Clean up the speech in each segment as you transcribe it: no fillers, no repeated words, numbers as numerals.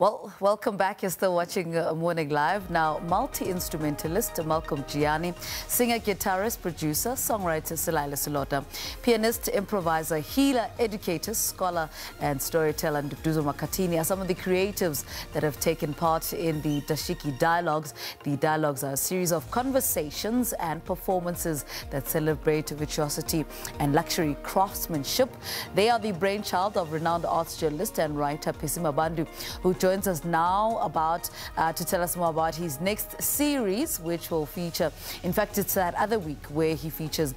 Well, welcome back. You're still watching Morning Live. Now, multi-instrumentalist Malcolm Jiyane, singer, guitarist, producer, songwriter Selaelo Selota, pianist, improviser, healer, educator, scholar and storyteller Nduduzo Makhathini are some of the creatives that have taken part in the Dashiki Dialogues. The Dialogues are a series of conversations and performances that celebrate virtuosity and luxury craftsmanship. They are the brainchild of renowned arts journalist and writer Percy Mabandu, who joins us now to tell us more about his next series, which will feature, in fact it's that other week where he features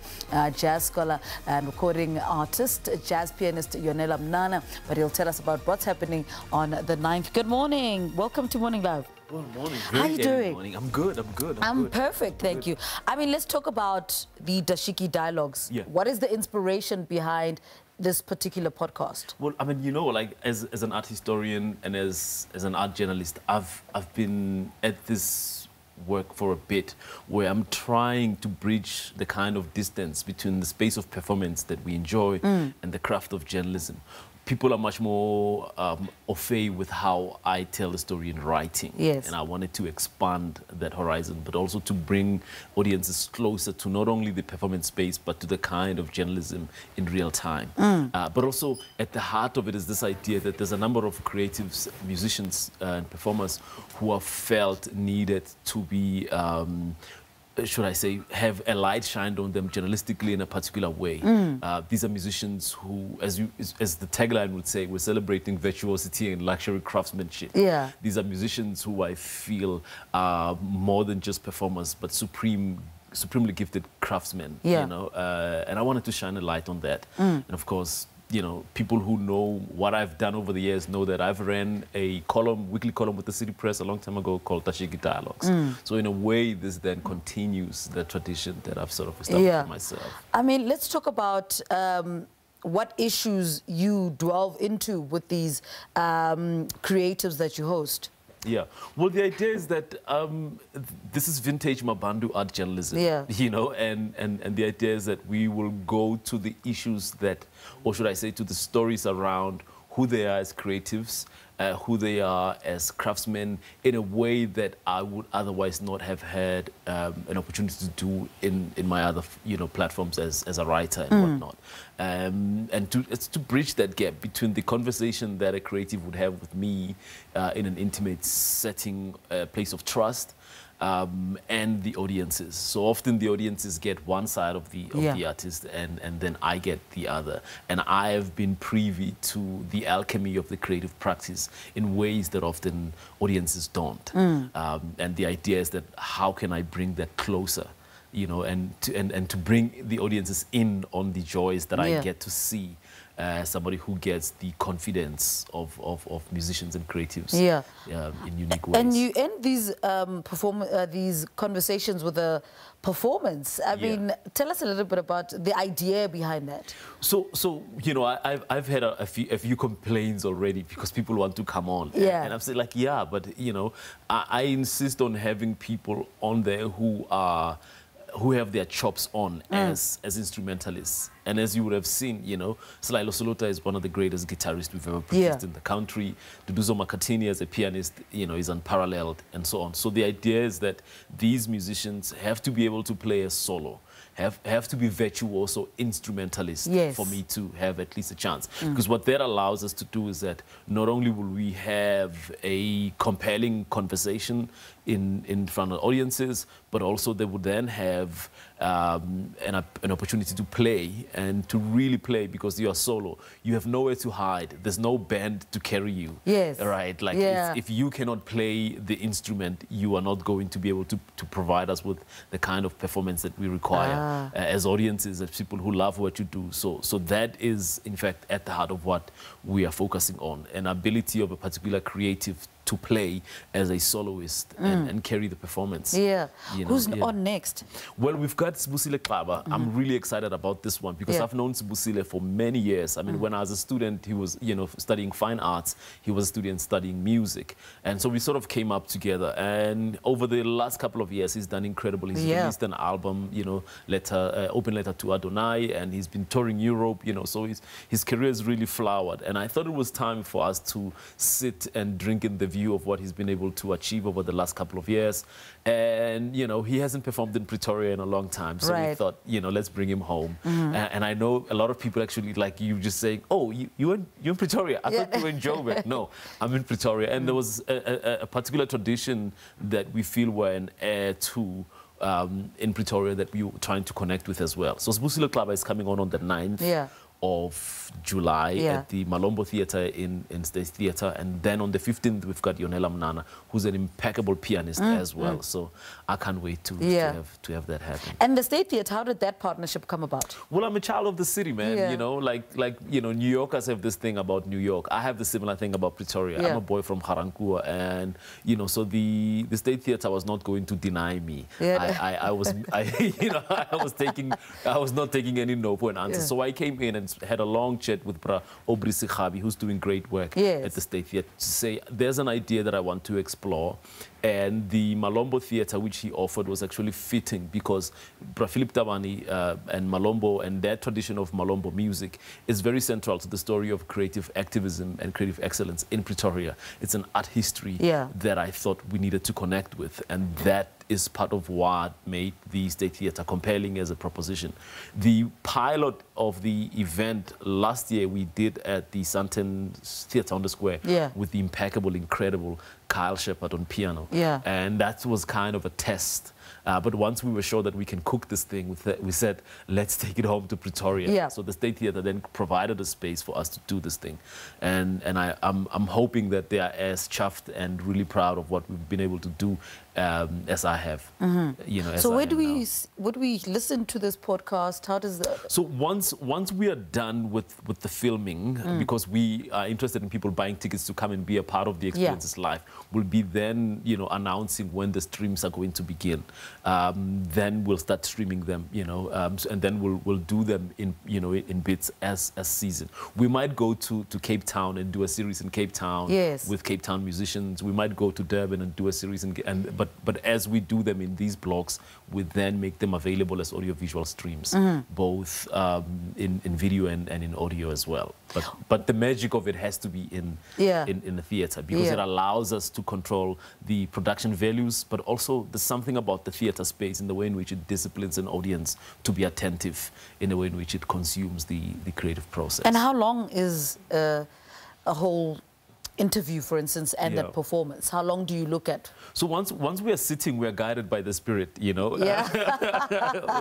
jazz scholar and recording artist, jazz pianist Yonela Mnana, but he'll tell us about what's happening on the 9th. Good morning, welcome to Morning Live. Good morning. How are you doing? Morning. I'm good. I'm perfect, thank you. I mean, let's talk about the Dashiki Dialogues. Yeah. What is the inspiration behind this particular podcast? Well, I mean, you know, like as an art historian and as an art journalist, I've been at this work for a bit, where I'm trying to bridge the kind of distance between the space of performance that we enjoy and the craft of journalism. People are much more au fait with how I tell a story in writing. Yes. And I wanted to expand that horizon, but also to bring audiences closer to not only the performance space, but to the kind of journalism in real time. But also at the heart of it is this idea that there's a number of creatives, musicians and performers who have felt needed to be should I say, have a light shined on them journalistically in a particular way. These are musicians who, as the tagline would say, we're celebrating virtuosity and luxury craftsmanship. Yeah. These are musicians who I feel are more than just performers, but supremely gifted craftsmen. Yeah. You know, and I wanted to shine a light on that. And of course, you know, people who know what I've done over the years know that I've ran a column, weekly column with the City Press a long time ago called Dashiki Dialogues. So in a way, this then continues the tradition that I've sort of established for myself. I mean, let's talk about what issues you delve into with these creatives that you host. Yeah. Well, the idea is that this is vintage Mabandu art journalism, you know, and the idea is that we will go to the issues that, or should I say, to the stories around who they are as creatives, who they are as craftsmen, in a way that I would otherwise not have had an opportunity to do in my other, you know, platforms as a writer and whatnot. And it's to bridge that gap between the conversation that a creative would have with me in an intimate setting, a place of trust, and the audiences. So often the audiences get one side of the artist, and then I get the other. And I have been privy to the alchemy of the creative practice in ways that often audiences don't. And the idea is that how can I bring that closer, you know, and to bring the audiences in on the joys that I get to see. Somebody who gets the confidence of musicians and creatives in unique ways. And you end these conversations with a performance. I mean, tell us a little bit about the idea behind that. So you know, I've had a few complaints already because people want to come on. Yeah. And I've said, like, yeah, but, you know, I insist on having people on there who have their chops on as instrumentalists. And as you would have seen, you know, Selaelo Selota is one of the greatest guitarists we've ever produced in the country. Nduduzo Makhathini as a pianist, you know, is unparalleled, and so on. So the idea is that these musicians have to be able to play a solo, have to be virtuoso instrumentalists for me to have at least a chance. Because what that allows us to do is that not only will we have a compelling conversation in front of audiences, but also they would then have an opportunity to play, and to really play, because you are solo. You have nowhere to hide. There's no band to carry you. Yes. Right? Like, if you cannot play the instrument, you are not going to be able to provide us with the kind of performance that we require as audiences, as people who love what you do. So that is, in fact, at the heart of what we are focusing on, an ability of a particular creative to play as a soloist and carry the performance. Yeah. You know? Who's on next? Well, we've got Sibusile Klaba. I'm really excited about this one because I've known Sibusile for many years. I mean, when I was a student, he was, you know, studying fine arts. He was a student studying music. And so we sort of came up together. And over the last couple of years, he's done incredible. He's released an album, you know, Open Letter to Adonai, and he's been touring Europe, you know, so his career has really flowered. And I thought it was time for us to sit and drink in the view of what he's been able to achieve over the last couple of years. And, you know, he hasn't performed in Pretoria in a long time. So we thought, you know, let's bring him home. Mm-hmm. And I know a lot of people actually, like you, just saying, oh, you're in Pretoria. I thought you were in Joburg. No, I'm in Pretoria. And there was a particular tradition that we feel we're an heir to in Pretoria that we were trying to connect with as well. So Sibusile Klaba is coming on the 9th. Yeah. of July at the Malombo Theatre in State Theater, and then on the 15th we've got Yonela Mnana, who's an impeccable pianist as well. So I can't wait to have that happen. And the State Theater, how did that partnership come about? Well, I'm a child of the city, man. You know, like you know, New Yorkers have this thing about New York. I have the similar thing about Pretoria. I'm a boy from Garankuwa, and you know, so the State Theater was not going to deny me. I was not taking any no for an answer. So I came in and had a long chat with Obris Sikhabi, who's doing great work at the State Theatre, to say there's an idea that I want to explore. And the Malombo Theatre, which he offered, was actually fitting because Philip Tabani and Malombo and their tradition of Malombo music is very central to the story of creative activism and creative excellence in Pretoria. It's an art history that I thought we needed to connect with, and that is part of what made the State Theatre compelling as a proposition. The pilot of the event last year we did at the Santin Theater on the Square with the impeccable, incredible Kyle Shepard on piano. And that was kind of a test. But once we were sure that we can cook this thing, we said, let's take it home to Pretoria. So the State Theatre then provided a space for us to do this thing. And I'm hoping that they are as chuffed and really proud of what we've been able to do as I have. You know, as so where do we would we listen to this podcast? How does that... So once we are done with the filming, because we are interested in people buying tickets to come and be a part of the experiences live, we'll be then, you know, announcing when the streams are going to begin. Then we'll start streaming them, you know, and then we'll do them in, you know, in bits as season. We might go to Cape Town and do a series in Cape Town with Cape Town musicians. We might go to Durban and do a series but as we do them in these blocks, we then make them available as audiovisual streams, both in video and in audio as well. But the magic of it has to be in the theatre, because it allows us to control the production values, but also there's something about the theatre space and the way in which it disciplines an audience to be attentive in the way in which it consumes the creative process. And how long is a whole interview, for instance, and that performance? How long do you look at? So once we are sitting, we are guided by the spirit, you know.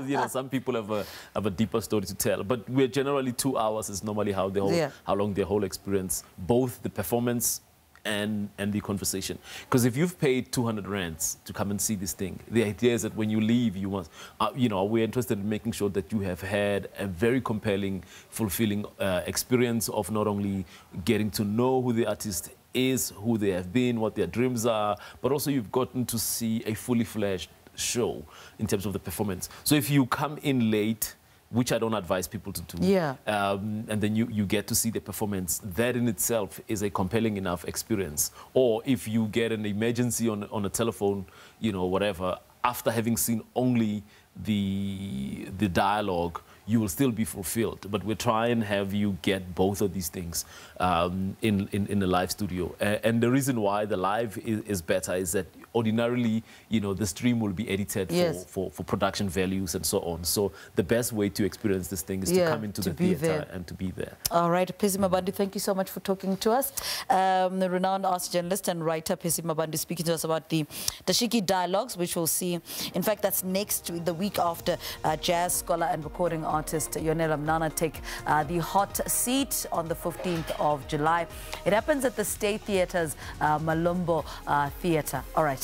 You know, some people have a deeper story to tell, but we're generally 2 hours is normally how the whole, how long the whole experience, both the performance and the conversation. Because if you've paid 200 rands to come and see this thing, the idea is that when you leave, you want, you know, we're interested in making sure that you have had a very compelling, fulfilling experience of not only getting to know who the artist is, who they have been, what their dreams are, but also you've gotten to see a fully fledged show in terms of the performance. So if you come in late, which I don't advise people to do, and then you get to see the performance, that in itself is a compelling enough experience. Or if you get an emergency on a telephone, you know, whatever, after having seen only the dialogue, you will still be fulfilled. But we'll try and have you get both of these things in the live studio. And the reason why the live is better is that ordinarily, you know, the stream will be edited for production values and so on. So the best way to experience this thing is to come into the theatre and to be there. All right, Percy Mabandu, thank you so much for talking to us. The renowned arts journalist and writer Percy Mabandu speaking to us about the Dashiki Dialogues, which we'll see. In fact, that's next, the week after. Jazz scholar and recording artist Yonela Mnana take the hot seat on the 15th of July. It happens at the State Theatre's Malombo Theatre. All right.